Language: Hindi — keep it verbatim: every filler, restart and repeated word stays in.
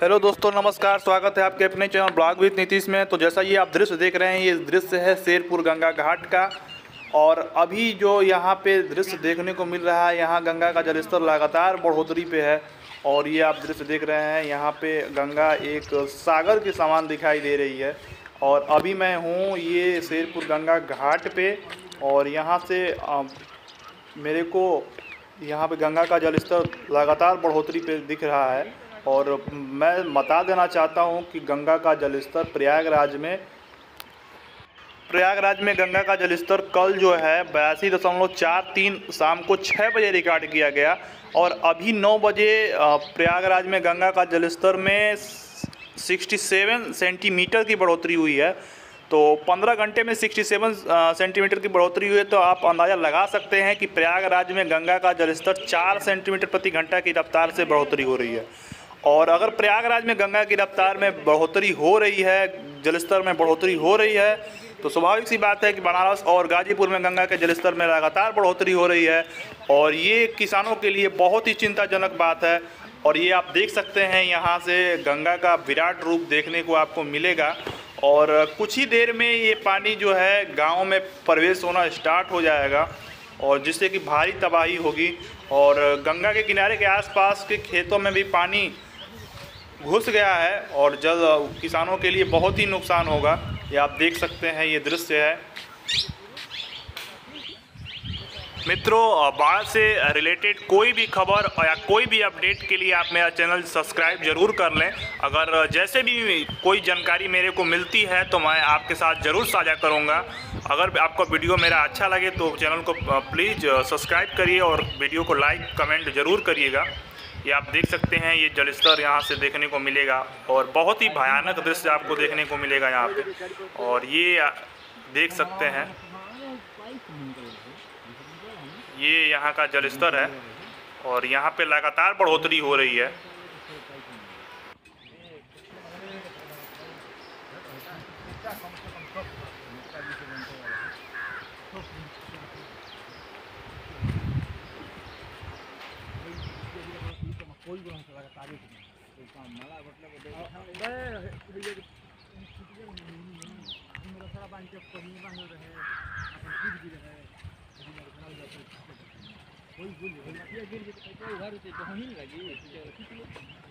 हेलो दोस्तों, नमस्कार। स्वागत है आपके अपने चैनल ब्लॉग विद नीतीश में। तो जैसा ये आप दृश्य देख रहे हैं, ये दृश्य है शेरपुर गंगा घाट का। और अभी जो यहाँ पे दृश्य देखने को मिल रहा है, यहाँ गंगा का जलस्तर लगातार बढ़ोतरी पे है। और ये आप दृश्य देख रहे हैं, यहाँ पे गंगा एक सागर के समान दिखाई दे रही है। और अभी मैं हूँ ये शेरपुर गंगा घाट पे, और यहाँ से आ, मेरे को यहाँ पे गंगा का जलस्तर लगातार बढ़ोतरी पे दिख रहा है। और मैं बता देना चाहता हूँ कि गंगा का जलस्तर प्रयागराज में प्रयागराज में गंगा का जलस्तर कल जो है बयासी दशमलव चार तीन शाम को छः बजे रिकॉर्ड किया गया। और अभी नौ बजे प्रयागराज में गंगा का जलस्तर में सड़सठ सेंटीमीटर की बढ़ोतरी हुई है। तो पंद्रह घंटे में सड़सठ सेंटीमीटर की बढ़ोतरी हुई है। तो आप अंदाज़ा लगा सकते हैं कि प्रयागराज में गंगा का जलस्तर चार सेंटीमीटर प्रति घंटा की रफ्तार से बढ़ोतरी हो रही है। और अगर प्रयागराज में गंगा की रफ्तार में बढ़ोतरी हो रही है, जलस्तर में बढ़ोतरी हो रही है, तो स्वाभाविक सी बात है कि बनारस और गाजीपुर में गंगा के जलस्तर में लगातार बढ़ोतरी हो रही है। और ये किसानों के लिए बहुत ही चिंताजनक बात है। और ये आप देख सकते हैं, यहाँ से गंगा का विराट रूप देखने को आपको मिलेगा। और कुछ ही देर में ये पानी जो है गाँव में प्रवेश होना स्टार्ट हो जाएगा, और जिससे कि भारी तबाही होगी। और गंगा के किनारे के आसपास के खेतों में भी पानी घुस गया है, और जल्द किसानों के लिए बहुत ही नुकसान होगा। ये आप देख सकते हैं, ये दृश्य है। मित्रों, बाढ़ से रिलेटेड कोई भी खबर या कोई भी अपडेट के लिए आप मेरा चैनल सब्सक्राइब जरूर कर लें। अगर जैसे भी कोई जानकारी मेरे को मिलती है तो मैं आपके साथ ज़रूर साझा करूंगा। अगर आपको वीडियो मेरा अच्छा लगे तो चैनल को प्लीज़ सब्सक्राइब करिए और वीडियो को लाइक कमेंट ज़रूर करिएगा। ये आप देख सकते हैं, ये जलस्तर यहाँ से देखने को मिलेगा, और बहुत ही भयानक दृश्य आपको देखने को मिलेगा यहाँ पे। और ये देख सकते हैं, ये यहाँ का जलस्तर है, और यहाँ पे लगातार बढ़ोतरी हो रही है। कोई भी हमको लगा तारीख नहीं एक काम माला घटना को देखा है भैया मेरा सारा बांध के कमी बांध रहे हैं गिर रहे हैं कोई बोल रहा है ये गिर गया तो उधार से बहन लगी है।